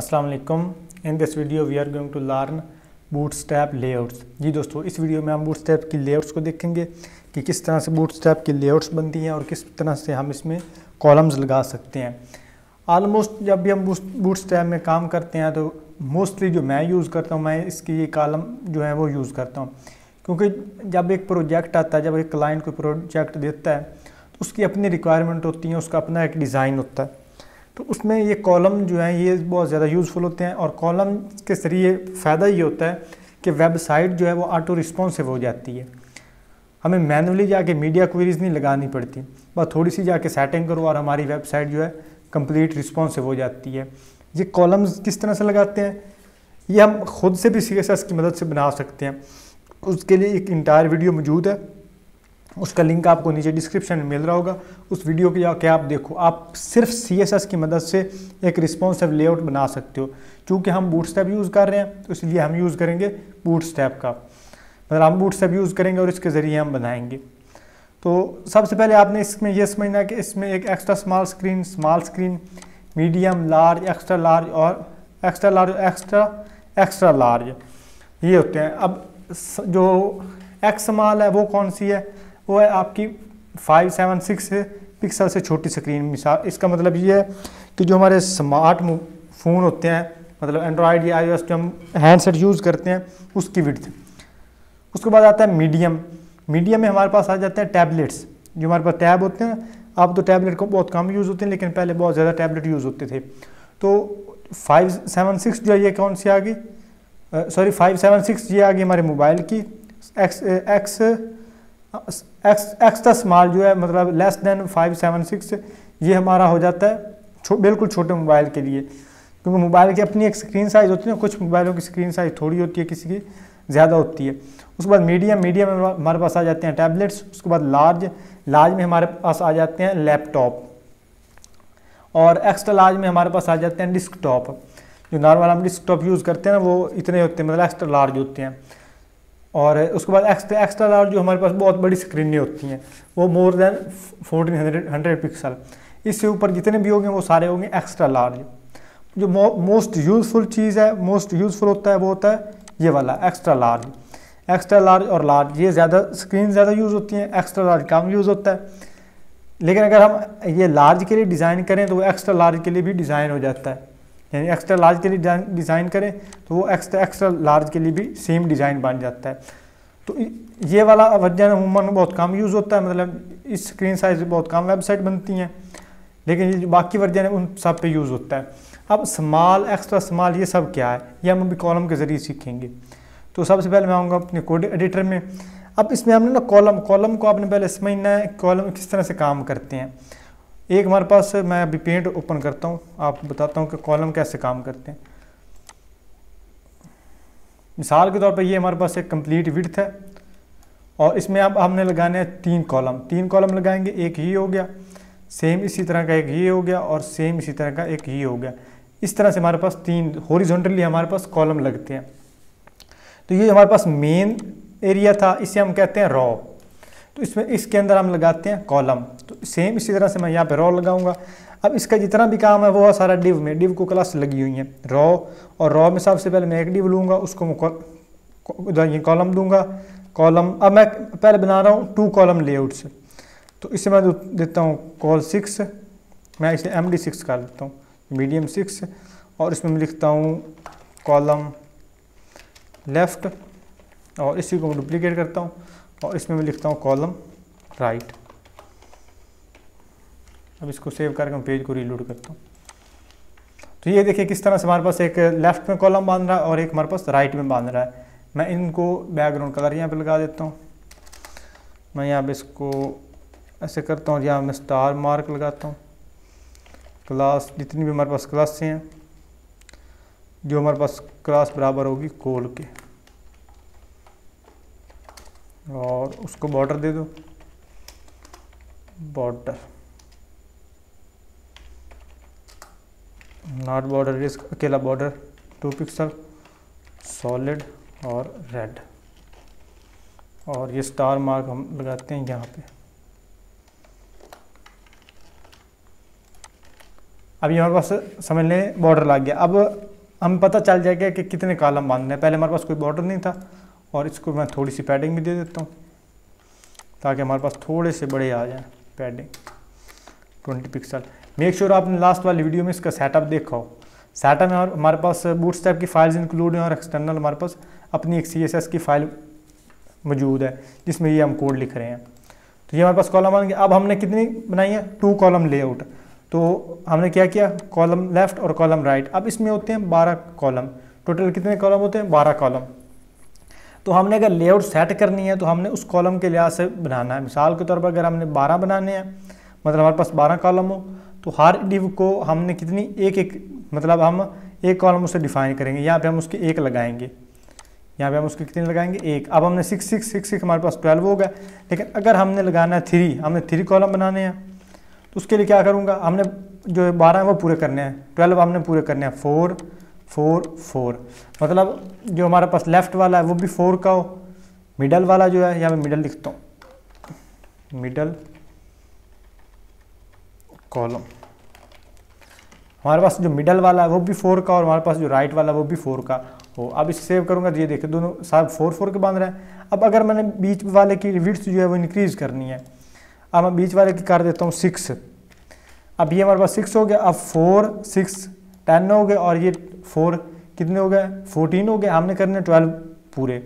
अस्सलाम वालेकुम। In this video we are going to learn Bootstrap layouts. जी दोस्तों, इस वीडियो में हम बूटस्ट्रैप की लेआउट्स को देखेंगे कि किस तरह से बूटस्ट्रैप की लेआउट्स बनती हैं और किस तरह से हम इसमें कॉलम्स लगा सकते हैं। आलमोस्ट जब भी हम बूटस्ट्रैप में काम करते हैं तो मोस्टली जो मैं यूज़ करता हूँ, मैं इसकी ये कॉलम जो है वो यूज़ करता हूँ, क्योंकि जब एक प्रोजेक्ट आता है, जब एक क्लाइंट कोई प्रोजेक्ट देता है तो उसकी अपनी रिक्वायरमेंट होती है, उसका अपना एक डिज़ाइन होता है, तो उसमें ये कॉलम जो हैं ये बहुत ज़्यादा यूज़फुल होते हैं। और कॉलम के ज़रिए फ़ायदा ये होता है कि वेबसाइट जो है वो ऑटो रिस्पॉन्सिव हो जाती है, हमें मैनुअली जाके मीडिया क्वेरीज़ नहीं लगानी पड़ती, बस थोड़ी सी जाके सेटिंग करो और हमारी वेबसाइट जो है कंप्लीट रिस्पॉन्सिव हो जाती है। ये कॉलम्स किस तरह से लगाते हैं ये हम खुद से भी CSS की मदद से बना सकते हैं। उसके लिए एक इंटायर वीडियो मौजूद है, उसका लिंक आपको नीचे डिस्क्रिप्शन में मिल रहा होगा। उस वीडियो के जाके आप देखो, आप सिर्फ CSS की मदद से एक रिस्पॉन्सिव लेआउट बना सकते हो। चूँकि हम बूटस्ट्रैप यूज़ कर रहे हैं तो इसलिए हम यूज़ करेंगे बूटस्ट्रैप का, मतलब हम बूटस्ट्रैप यूज़ करेंगे और इसके ज़रिए हम बनाएंगे। तो सबसे पहले आपने इसमें यह समझना कि इसमें एक extra small screen, medium large और एक्स्ट्रा लार्ज ये होते हैं। अब जो एक्स स्मॉल है वो कौन सी है? वो है आपकी 576 पिक्सल से छोटी स्क्रीन। मिसाल इसका मतलब ये है कि जो हमारे स्मार्ट फ़ोन होते हैं, मतलब एंड्रॉयड या iOS जो हम हैंडसेट यूज़ करते हैं, उसकी विड्थ। उसके बाद आता है मीडियम। मीडियम में हमारे पास आ जाते हैं टैबलेट्स, जो हमारे पास टैब होते हैं। अब तो टैबलेट को बहुत कम यूज़ होते हैं, लेकिन पहले बहुत ज़्यादा टैबलेट यूज़ होते थे। तो 576 जो है ये कौन सी आ गई, सॉरी 576 ये आ गई हमारे मोबाइल की। एक्स्ट्रा स्मॉल जो है, मतलब लेस देन 576, ये हमारा हो जाता है बिल्कुल छोटे मोबाइल के लिए, क्योंकि मोबाइल की अपनी एक स्क्रीन साइज़ होती है ना, कुछ मोबाइलों की स्क्रीन साइज़ थोड़ी होती है, किसी की ज़्यादा होती है। उसके बाद मीडियम में हमारे पास आ जाते हैं टैबलेट्स। उसके बाद लार्ज में हमारे पास आ जाते हैं लैपटॉप, और एक्स्ट्रा लार्ज में हमारे पास आ जाते हैं डिस्कटॉप। जो नॉर्मल हम डिस्कटॉप यूज़ करते हैं ना, वो इतने होते हैं, मतलब एक्स्ट्रा लार्ज होते हैं। और उसके बाद एक्स्ट्रा लार्ज जो हमारे पास बहुत बड़ी स्क्रीनें होती हैं, वो मोर देन 1400 पिक्सल। इससे ऊपर जितने भी होंगे वो सारे होंगे एक्स्ट्रा लार्ज। जो मोस्ट यूज़फुल चीज़ है, मोस्ट यूज़फुल होता है, वो होता है ये वाला एक्स्ट्रा लार्ज। एक्स्ट्रा लार्ज और लार्ज ये ज़्यादा स्क्रीन ज़्यादा यूज़ होती हैं, एक्स्ट्रा लार्ज कम यूज़ होता है। लेकिन अगर हम ये लार्ज के लिए डिज़ाइन करें तो वो एक्स्ट्रा लार्ज के लिए भी डिज़ाइन हो जाता है, यानी एक्स्ट्रा लार्ज के लिए डिज़ाइन करें तो वो एक्स्ट्रा लार्ज के लिए भी सेम डिज़ाइन बन जाता है। तो ये वाला वर्जन अमूमन बहुत कम यूज़ होता है, मतलब इस स्क्रीन साइज़ में बहुत कम वेबसाइट बनती हैं, लेकिन ये जो बाकी वर्जन है उन सब पे यूज़ होता है। अब स्मॉल, एक्स्ट्रा स्मॉल ये सब क्या है, ये हम अभी कॉलम के ज़रिए सीखेंगे। तो सबसे पहले मैं आऊँगा अपने कोड एडिटर में। अब इसमें हमने ना कॉलम को आपने पहले समझना है, कॉलम किस तरह से काम करते हैं। एक हमारे पास, मैं अभी पेंट ओपन करता हूँ, आपको बताता हूँ कि कॉलम कैसे काम करते हैं। मिसाल के तौर पर ये हमारे पास एक कंप्लीट विड्थ है, और इसमें अब हमने लगाने हैं 3 कॉलम लगाएंगे। एक ये हो गया, सेम इसी तरह का एक ये हो गया, और सेम इसी तरह का एक ये हो गया। इस तरह से हमारे पास 3 हॉरिजॉन्टली हमारे पास कॉलम लगते हैं। तो ये हमारे पास मेन एरिया था, इसे हम कहते हैं रॉ। तो इसमें इसके अंदर हम लगाते हैं कॉलम। तो सेम इसी तरह से मैं यहाँ पे रॉ लगाऊंगा। अब इसका जितना भी काम है वो है सारा डिव में, डिव को क्लास लगी हुई है रॉ, और रॉ में सबसे पहले मैं एक डिव लूँगा, उसको मैं कॉलम दूंगा। कॉलम अब मैं पहले बना रहा हूँ 2 कॉलम लेआउट से, तो इसे मैं देता हूँ col6, मैं इसे md6 कर देता हूँ, medium 6, और इसमें मैं लिखता हूँ कॉलम लेफ़्ट, और इसी को मैं डुप्लीकेट करता हूँ, और इसमें मैं लिखता हूँ कॉलम राइट। अब इसको सेव करके मैं पेज को रीलोड करता हूँ। तो ये देखिए किस तरह से हमारे पास एक लेफ़्ट में कॉलम बांध रहा है और एक हमारे पास राइट में बांध रहा है। मैं इनको बैकग्राउंड कलर यहाँ पे लगा देता हूँ। मैं यहाँ पे इसको ऐसे करता हूँ, यहाँ मैं स्टार मार्क लगाता हूँ। क्लास जितनी भी हमारे पास क्लासें हैं, जो हमारे पास क्लास बराबर होगी कोल के, और उसको बॉर्डर दे दो, बॉर्डर नॉट बॉर्डर रिस्क, अकेला बॉर्डर 2 पिक्सल, सॉलिड और रेड, और ये स्टार मार्क हम लगाते हैं यहाँ पे। अभी हमारे पास समझ लें बॉर्डर लग गया। अब हम पता चल जाएगा कि कितने कॉलम बांधने हैं। पहले हमारे पास कोई बॉर्डर नहीं था, और इसको मैं थोड़ी सी पैडिंग भी दे देता हूँ ताकि हमारे पास थोड़े से बड़े आ जाएँ। Padding 20 pixel. मेक श्योर आपने लास्ट वाली वीडियो में इसका सेटअप देखा हो। सेटअप में हमारे पास बूटस्ट्रैप की फाइल्स इंक्लूड हैं और एक्सटर्नल हमारे पास अपनी एक सीएसएस की फाइल मौजूद है जिसमें ये हम कोड लिख रहे हैं। तो ये हमारे पास कॉलम आएंगे। अब हमने कितनी बनाई है? 2 कॉलम लेआउट। तो हमने क्या किया? कॉलम लेफ्ट और कॉलम राइट। अब इसमें होते हैं 12 कॉलम। टोटल कितने कॉलम होते हैं? 12 कॉलम। तो हमने अगर लेआउट सेट करनी है तो हमने उस कॉलम के लिहाज से बनाना है। मिसाल के तौर पर अगर हमने 12 बनाने हैं, मतलब हमारे पास 12 कॉलम हो, तो हर डिव को हमने कितनी एक मतलब हम एक कॉलम उसे डिफाइन करेंगे। यहाँ पे हम उसके 1 लगाएंगे, यहाँ पे हम उसके कितने लगाएंगे? 1। अब हमने 6 6 6 6 हमारे पास 12 हो गया। लेकिन अगर हमने लगाना है 3, हमने 3 कॉलम बनाने हैं, तो उसके लिए क्या करूँगा? हमने जो 12 है वो पूरे करने हैं, 12 हमने पूरे करने हैं। 4 4 4 मतलब जो हमारे पास लेफ्ट वाला है वो भी 4 का हो, मिडल वाला जो है यहाँ मैं मिडल लिखता हूँ, मिडल कॉलम। हमारे पास जो मिडल वाला है वो भी 4 का और हमारे पास जो राइट वाला वो भी 4 का हो। अब इसे सेव करूंगा तो ये देखिए दोनों साहब 4 4 के बांध रहे हैं। अब अगर मैंने बीच वाले की विड्थ जो है वो इंक्रीज़ करनी है, अब मैं बीच वाले की कर देता हूँ 6। अब ये हमारे पास 6 हो गया। अब 4 6 10 हो गए और ये 4 कितने हो गए? 14 हो गए। हमने करने 12 पूरे।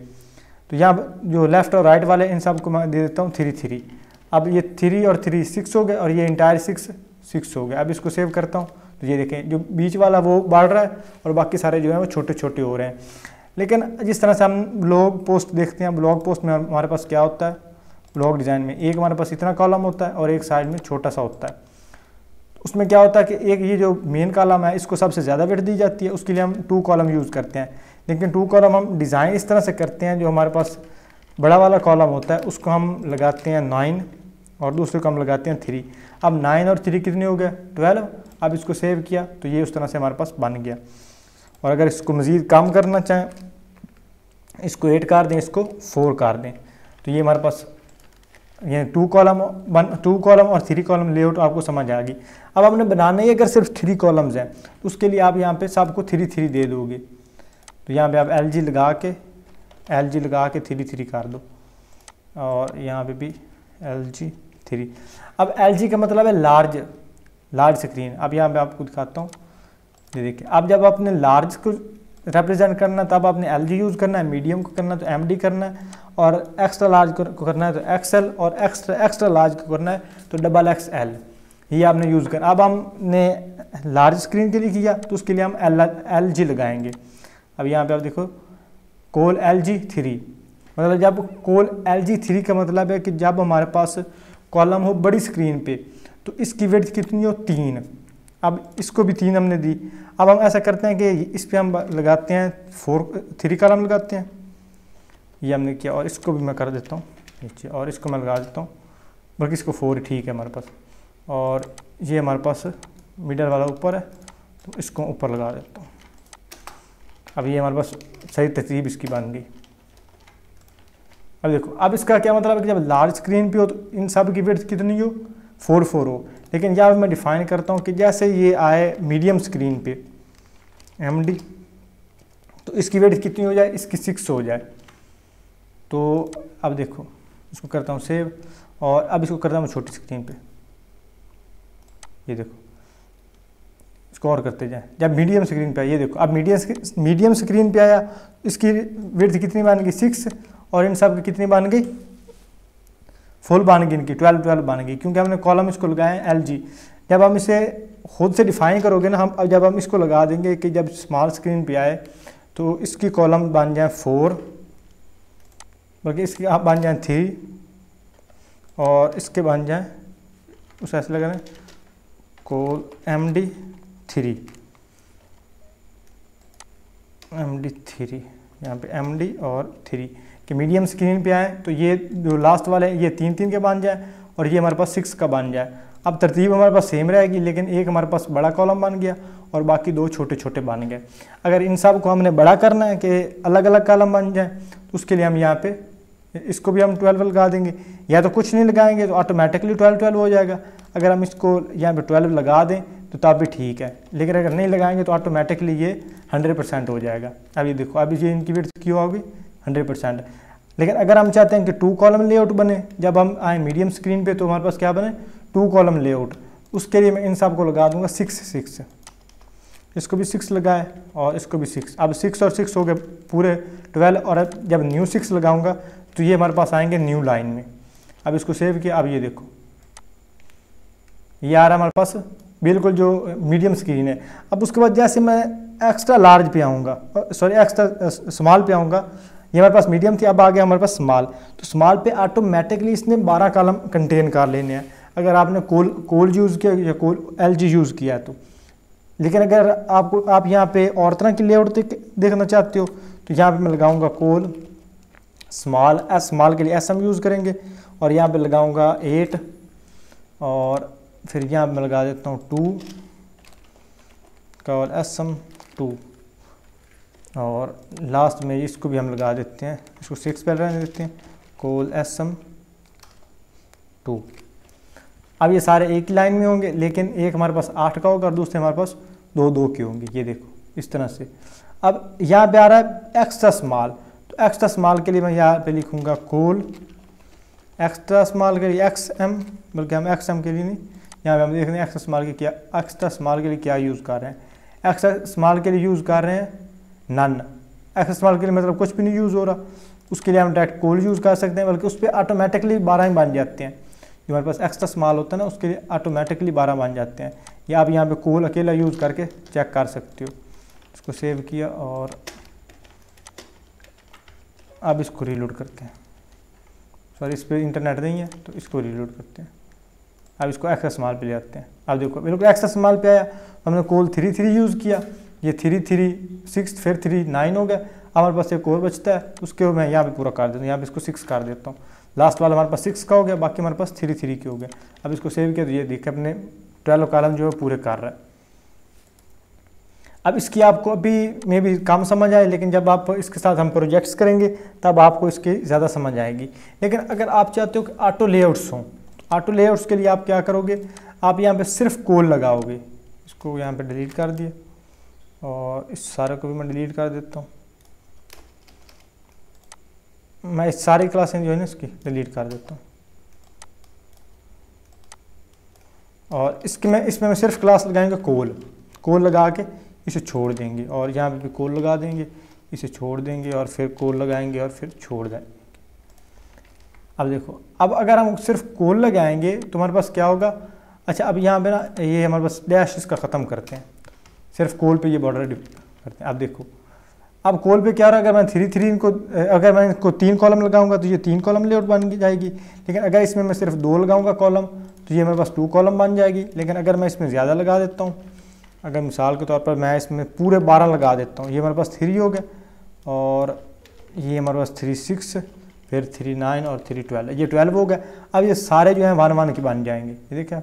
तो यहाँ जो लेफ्ट और राइट वाले इन सब को मैं दे देता हूँ 3 3। अब ये 3 और 3 6 हो गए और ये इंटायर 6 6 हो गया। अब इसको सेव करता हूँ तो ये देखें जो बीच वाला वो बढ़ रहा है और बाकी सारे जो है वो छोटे छोटे हो रहे हैं। लेकिन जिस तरह से हम ब्लॉग पोस्ट देखते हैं, ब्लॉग पोस्ट में हमारे पास क्या होता है? ब्लॉग डिज़ाइन में एक हमारे पास इतना कॉलम होता है और एक साइड में छोटा सा होता है। उसमें क्या होता है कि एक ये जो मेन कॉलम है इसको सबसे ज़्यादा वेट दी जाती है, उसके लिए हम 2 कॉलम यूज़ करते हैं। लेकिन 2 कॉलम हम डिज़ाइन इस तरह से करते हैं, जो हमारे पास बड़ा वाला कॉलम होता है उसको हम लगाते हैं 9 और दूसरे को हम लगाते हैं 3। अब 9 और 3 कितने हो गए? 12। अब इसको सेव किया तो ये उस तरह से हमारे पास बन गया। और अगर इसको मज़ीद कम करना चाहें, इसको 8 कर दें, इसको 4 कर दें, तो ये हमारे पास यानी 2 कॉलम और 3 कॉलम लेआउट आपको समझ आएगी। अब आपने बनाना ही अगर सिर्फ 3 कॉलम्स हैं तो उसके लिए आप यहाँ पे सबको 3 3 दे दोगे। तो यहाँ पे आप एल जी लगा के 3 3 कर दो और यहाँ पे भी LG 3। अब LG का मतलब है लार्ज स्क्रीन। अब यहाँ पे आपको दिखाता हूँ, ये देखिए। अब जब आपने लार्ज को रिप्रेजेंट करना है तब आपने LG यूज़ करना है, मीडियम को करना है तो MD करना है, और एक्स्ट्रा लार्ज को करना है तो XL, और एक्स्ट्रा लार्ज को करना है तो XXL। ये आपने यूज़ करना। अब हमने लार्ज स्क्रीन के लिए किया तो उसके लिए हम LG लगाएंगे। अब यहाँ पर आप देखो कोल LG 3, मतलब जब कोल LG 3 का मतलब है कि जब हमारे पास कॉलम हो बड़ी स्क्रीन पे तो इसकी विड्थ कितनी हो? 3। अब इसको भी 3 हमने दी। अब हम ऐसा करते हैं कि इस पे हम लगाते हैं 3 कॉलम लगाते हैं, ये हमने किया। और इसको भी मैं कर देता हूँ नीचे, और इसको मैं लगा देता हूँ, बल्कि इसको 4 ठीक है हमारे पास। और ये हमारे पास मिडल वाला ऊपर है तो इसको ऊपर लगा देता हूँ। अब ये हमारे पास सही तरतीब इसकी बन गई। अब देखो, अब इसका क्या मतलब है कि जब लार्ज स्क्रीन पे हो तो इन सब की विड्थ कितनी हो? 4 4 हो। लेकिन यहाँ मैं डिफाइन करता हूँ कि जैसे ये आए मीडियम स्क्रीन पे MD तो इसकी विड्थ कितनी हो जाए? इसकी 6 हो जाए। तो अब देखो, इसको करता हूँ सेव और अब इसको करता हूँ छोटी स्क्रीन पे, ये देखो। इसको और करते जाएँ। जब मीडियम स्क्रीन पे आया, ये देखो, अब मीडियम स्क्रीन पे आया, इसकी विड्थ कितनी बन गई? 6। और इन सब कितनी बन गई? फुल बन गई इनकी, 12 12 बन गई, क्योंकि हमने कॉलम इसको लगाए LG। जब हम इसे खुद से डिफाइन करोगे ना, हम जब हम इसको लगा देंगे कि जब स्मॉल स्क्रीन पे आए तो इसकी कॉलम बन जाए 4, बल्कि इसकी आप बन जाए 3 और इसके बन जाए उस ऐसे लगा रहे कोल MD 3 यहाँ पे MD और 3 कि मीडियम स्क्रीन पे आए तो ये जो लास्ट वाले ये 3 3 के बन जाए और ये हमारे पास 6 का बन जाए। अब तरतीब हमारे पास सेम रहेगी, लेकिन एक हमारे पास बड़ा कॉलम बन गया और बाकी 2 छोटे छोटे बन गए। अगर इन सब को हमने बड़ा करना है कि अलग अलग कॉलम बन जाए तो उसके लिए हम यहाँ पे इसको भी हम 12 लगा देंगे, या तो कुछ नहीं लगाएंगे तो ऑटोमेटिकली 12 12 हो जाएगा। अगर हम इसको यहाँ पे 12 लगा दें तो तब भी ठीक है, लेकिन अगर नहीं लगाएंगे तो ऑटोमेटिकली ये 100% हो जाएगा। अब ये देखो, अब ये इनकी विड्थ क्यों होगी 100%। लेकिन अगर हम चाहते हैं कि 2 कॉलम लेआउट बने, जब हम आए मीडियम स्क्रीन पे तो हमारे पास क्या बने 2 कॉलम लेआउट। उसके लिए मैं इन सब को लगा दूंगा 6 6, इसको भी 6 लगाए और इसको भी 6। अब 6 और 6 हो गए पूरे 12, और अब जब न्यू 6 लगाऊंगा तो ये हमारे पास आएंगे न्यू लाइन में। अब इसको सेव किया, अब ये देखो ये आ रहा हमारे पास बिल्कुल जो मीडियम स्क्रीन है। अब उसके बाद जैसे मैं एक्स्ट्रा लार्ज पे आऊँगा, सॉरी एक्स्ट्रा स्मॉल पे आऊँगा, ये हमारे पास मीडियम थी, अब आ गया हमारे पास स्मॉल। तो स्मॉल पे ऑटोमेटिकली इसने 12 कॉलम कंटेन कर लेने हैं अगर आपने कोल यूज़ किया या कोल LG यूज़ किया तो। लेकिन अगर आपको आप यहाँ पे और तरह की लेआउट देखना चाहते हो तो यहाँ पे मैं लगाऊंगा कोल स्मॉल, एस स्मॉल के लिए एस हम यूज़ करेंगे, और यहाँ पे लगाऊंगा 8, और फिर यहाँ मैं लगा देता हूँ 2 कोल एस एम 2, और लास्ट में इसको भी हम लगा देते हैं, इसको 6 पे रहने देते हैं कोल एस एम 2। अब ये सारे एक लाइन में होंगे, लेकिन एक हमारे पास 8 का होगा और दूसरे हमारे पास 2 2 के होंगे। ये देखो इस तरह से। अब यहाँ पे आ रहा है एक्स्ट्रा स्मॉल, तो एक्स्ट्रा स्मॉल के लिए मैं यहाँ पे लिखूँगा कोल एक्स्ट्रा स्मॉल के लिए एक्स एम, बल्कि हम एक्स एम के लिए नहीं, यहाँ पे हम देख रहे हैं एक्स्ट्रा स्मॉल के क्या, एक्स्ट्रा स्मॉल के लिए क्या यूज़ कर रहे हैं। एक्स्ट्रा स्मॉल के लिए यूज़ कर रहे हैं नन। एक्स्ट्रा स्मॉल के लिए मतलब कुछ भी नहीं यूज़ हो रहा, उसके लिए हम डायरेक्ट कोल यूज़ कर सकते हैं, बल्कि उस पर ऑटोमेटिकली 12 ही बन जाते हैं। जो हमारे पास एक्स्ट्रा स्मॉल होता है ना, उसके लिए ऑटोमेटिकली 12 बन जाते हैं। या आप यहाँ पे कोल अकेला यूज़ करके चेक कर सकते हो। इसको सेव किया और अब इसको रीलोड करते हैं, सॉरी इस पर इंटरनेट नहीं है तो इसको रीलोड करते हैं। अब इसको एक्स्ट्रा स्मॉल पे ले आते हैं। अब देखो बिल्कुल एक्स्ट्रा स्मॉल पे आया, हमने कोल 3 3 यूज़ किया, ये 3 3 6 फिर 3 9 हो गया। हमारे पास एक और बचता है, उसके मैं यहाँ पे पूरा कर देता हूँ, यहाँ पे इसको 6 कर देता हूँ। लास्ट वाला हमारे पास 6 का हो गया, बाकी हमारे पास 3 3 के हो गए। अब इसको सेव किया तो ये देखिए अपने 12 कॉलम जो है पूरे कर रहा है। अब इसकी आपको अभी मे भी कम समझ आए, लेकिन जब आप इसके साथ हम प्रोजेक्ट्स करेंगे तब आपको इसकी ज़्यादा समझ आएगी। लेकिन अगर आप चाहते हो कि ऑटो लेआउट्स हों, ऑटो लेआउट्स के लिए आप क्या करोगे, आप यहाँ पे सिर्फ कोल लगाओगे। इसको यहाँ पे डिलीट कर दिए और इस सारे को भी मैं डिलीट कर देता हूँ। मैं इस सारी क्लासें जो है ना इसकी डिलीट कर देता हूँ, और इसके मैं इसमें सिर्फ क्लास लगाएंगे कोल लगा के इसे छोड़ देंगे, और यहाँ पे भी कोल लगा देंगे, इसे छोड़ देंगे, और फिर कोल लगाएंगे और फिर छोड़ देंगे। अब देखो, अब अगर हम सिर्फ कोल लगाएंगे तो हमारे पास क्या होगा। अच्छा, अब यहाँ पे ना ये हमारे पास डैश इसका ख़त्म करते हैं, सिर्फ कोल पे ये बॉर्डर करते हैं। अब देखो, अब कोल पे क्या रहा, अगर मैं 3 3 इनको, अगर मैं इनको 3 कॉलम लगाऊंगा तो ये 3 कॉलम लेआउट बन जाएगी। लेकिन अगर इसमें मैं सिर्फ 2 लगाऊंगा कॉलम तो ये मेरे पास 2 कॉलम बन जाएगी। लेकिन अगर मैं इसमें ज़्यादा लगा देता हूँ, अगर मिसाल के तौर पर मैं इसमें पूरे 12 लगा देता हूँ, ये हमारे पास 3 हो गए, और ये हमारे पास 3 6 फिर 3 9 और 3 12, ये 12 हो गया। अब ये सारे जो हैं 1 1 के बन जाएंगे। ये देखिए,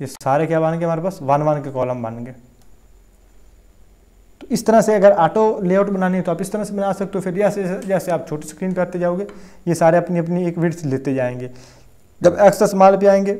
ये सारे क्या बन गए हमारे पास 1 1 के कॉलम बन गए। तो इस तरह से अगर ऑटो लेआउट बनानी है तो आप इस तरह से बना सकते हो। फिर जैसे जैसे आप छोटी स्क्रीन पर आते जाओगे ये सारे अपनी अपनी एक विड्थ लेते जाएंगे। जब एक्स्ट्रा स्मॉल पे आएंगे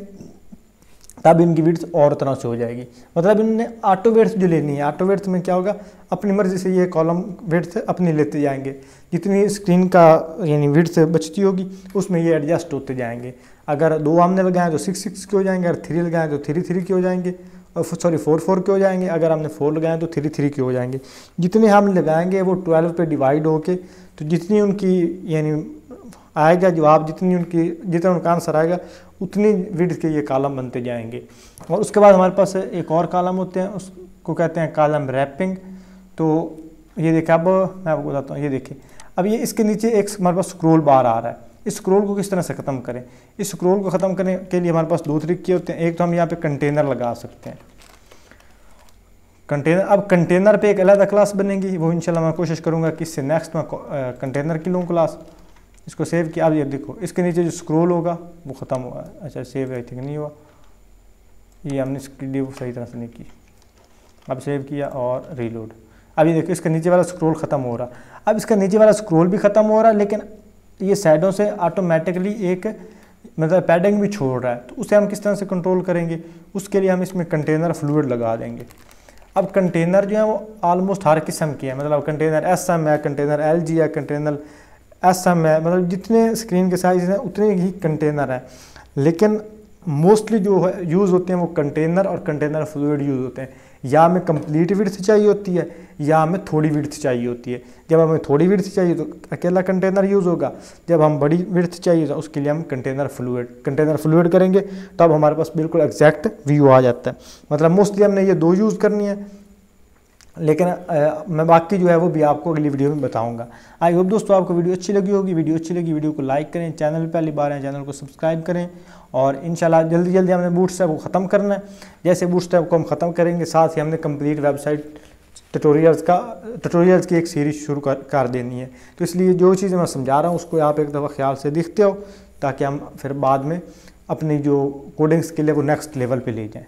तब इनकी विड्थ और तरह से हो जाएगी। मतलब इन्होंने ऑटो विड्थ जो लेनी है, ऑटो विड्थ में क्या होगा, अपनी मर्जी से ये कॉलम विड्थ अपनी लेते जाएंगे, जितनी स्क्रीन का यानी विड्थ बचती होगी उसमें ये एडजस्ट होते जाएंगे। अगर 2 हमने लगाए तो 6 6 के हो जाएंगे, अगर 3 लगाएं तो 3 3 के हो जाएंगे, और सॉरी 4 4 के हो जाएंगे, अगर हमने 4 लगाए तो 3 3 के हो जाएंगे। जितने हम लगाएंगे वो 12 पे डिवाइड होके, तो जितनी उनकी यानी आएगा जवाब, जितना उनका आंसर आएगा उतनी विड्थ के ये कॉलम बनते जाएंगे। और उसके बाद हमारे पास एक और कॉलम होते हैं, उसको कहते हैं कॉलम रैपिंग। तो ये देखिए, अब मैं आपको बताता हूँ। ये देखिए, अब ये इसके नीचे एक हमारे पास स्क्रॉल बार आ रहा है। इस स्क्रॉल को किस तरह से ख़त्म करें, इस स्क्रॉल को ख़त्म करने के लिए हमारे पास 2 तरीके होते हैं। एक तो हम यहाँ पे कंटेनर लगा सकते हैं, कंटेनर। अब कंटेनर पे एक अलग क्लास बनेगी, वो इंशाल्लाह मैं कोशिश करूँगा कि इससे नेक्स्ट में कंटेनर की लूँ क्लास। इसको सेव किया, अब ये देखो इसके नीचे जो स्क्रॉल होगा वो ख़त्म हुआ। अच्छा, सेव आई थिंक नहीं हुआ, ये हमने इसकी डिव सही तरह से नहीं की। अब सेव किया और रीलोड। अब ये देखो इसका नीचे वाला स्क्रॉल ख़त्म हो रहा। अब इसका नीचे वाला स्क्रॉल भी ख़त्म हो रहा, लेकिन ये साइडों से ऑटोमेटिकली एक मतलब पैडिंग भी छोड़ रहा है, तो उसे हम किस तरह से कंट्रोल करेंगे, उसके लिए हम इसमें कंटेनर फ्लूइड लगा देंगे। अब कंटेनर जो है वो ऑलमोस्ट हर किस्म के हैं, मतलब कंटेनर SM है, कंटेनर LG है, कंटेनर SM है, मतलब जितने स्क्रीन के साइज हैं उतने ही कंटेनर हैं, लेकिन मोस्टली जो है यूज़ होते हैं वो कंटेनर और कंटेनर फ्लूइड यूज़ होते हैं। या हमें कंप्लीट विड्थ चाहिए होती है या हमें थोड़ी विड्थ चाहिए होती है। जब हमें थोड़ी विड्थ चाहिए तो अकेला कंटेनर यूज़ होगा, जब हम बड़ी विड्थ चाहिए तो उसके लिए हम कंटेनर फ्लूइड करेंगे, तब हमारे पास बिल्कुल एग्जैक्ट व्यू आ जाता है। मतलब मोस्टली हमने ये दो यूज़ करनी है, लेकिन मैं बाकी जो है वो भी आपको अगली वीडियो में बताऊंगा। आई होप दोस्तों आपको वीडियो अच्छी लगी होगी। वीडियो को लाइक करें, चैनल पर पहली बार हैं चैनल को सब्सक्राइब करें, और इंशाल्लाह जल्दी जल्दी हमने बूटस्ट्रैप को ख़त्म करना है। जैसे बूटस्ट्रैप को हम ख़त्म करेंगे, साथ ही हमने कंप्लीट वेबसाइट ट्यूटोरियल्स की एक सीरीज शुरू कर देनी है। तो इसलिए जो चीज़ें मैं समझा रहा हूँ उसको आप एक दफ़ा ख्याल से देखते हो, ताकि हम फिर बाद में अपनी जो कोडिंग्स के लिए वो नेक्स्ट लेवल पर ले जाएँ।